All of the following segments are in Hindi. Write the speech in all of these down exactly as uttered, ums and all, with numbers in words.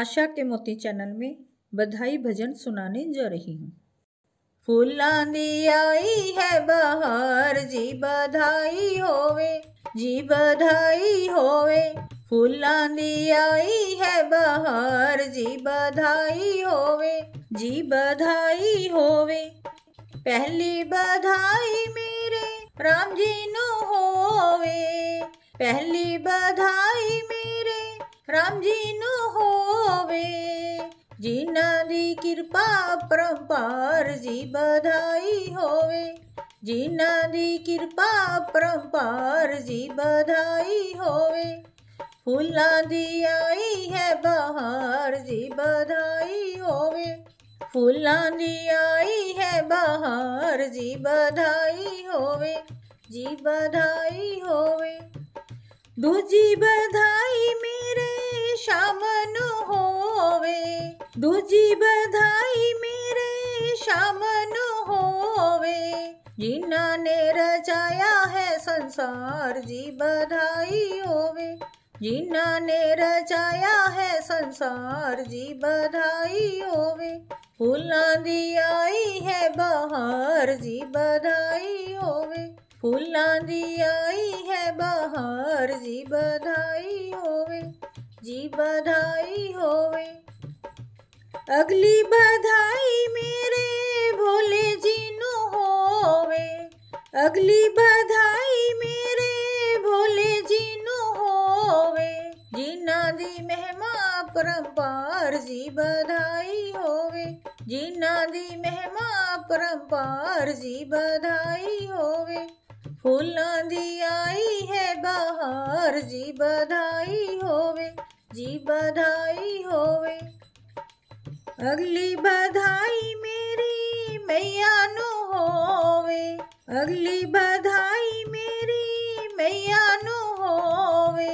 आशा के मोती चैनल में बधाई भजन सुनाने जा रही हूँ। फुलां दी आई है बहार जी बधाई होवे, जी बधाई होवे। फुलां दी आई है बहार जी बधाई होवे, जी बधाई होवे। पहली बधाई मेरे राम जी नु होवे, पहली बधाई मेरे राम जी नु होवे। जिना दी कृपा अपरंपार जी बधाई होवे, जिना दी कृपा अपरंपार जी बधाई होवे। फुलां दी आई है बहार जी बधाई होवे, फुलां दी आई है बहार जी बधाई होवे, जी बधाई होवे। दूजी बधाई मेरे शाम नू होवे, दूजी बधाई मेरे शाम नू होवे। जिन्ना ने रचाया है संसार जी बधाई होवे, जिन्ना ने रचाया है संसार जी बधाई होवे। फुलां दी आई है बहार जी बधाई होवे, फुलां दी आई है बहार जी बधाई होवे, जी बधाई होवे। अगली बधाई मेरे भोले जी नू होवे, अगली बधाई मेरे भोले जी नू होवे। जिन्ना दी महिमा अपरंपार जी बधाई होवे, जिन्ना दी महिमा अपरंपार जी बधाई होवे। फुलां दी आई है बहार जी बधाई होवे, जी बधाई होवे। अगली बधाई मेरी मैया नू होवे, अगली बधाई मेरी मैया नू होवे।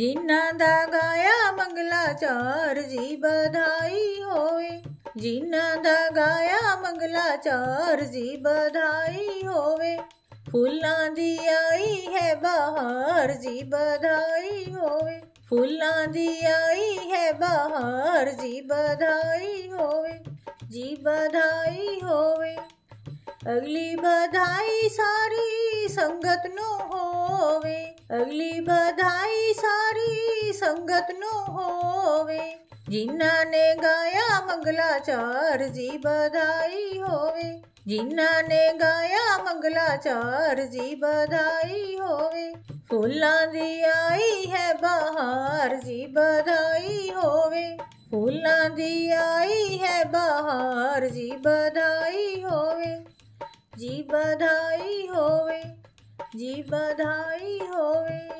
जिन्ना दा गाया मंगलाचार जी बधाई होवे, जिन्ना दा गाया मंगलाचार जी बधाई होवे। फुलां दी आई है बहार जी बधाई होवे, फुलां दी आई है बहार जी बधाई होवे, जी बधाई होवे। अगली बधाई सारी संगत नू होवे, अगली बधाई सारी संगत नू होवे। जिन्ना ने गाया मंगलाचार जी बधाई होवे, जिन्ना ने गाया मंगलाचार जी बधाई होवे। फुलां दी आई है बहार जी बधाई होवे, फुलां दी आई है बहार जी बधाई होवे, जी बधाई होवे, जी बधाई होवे।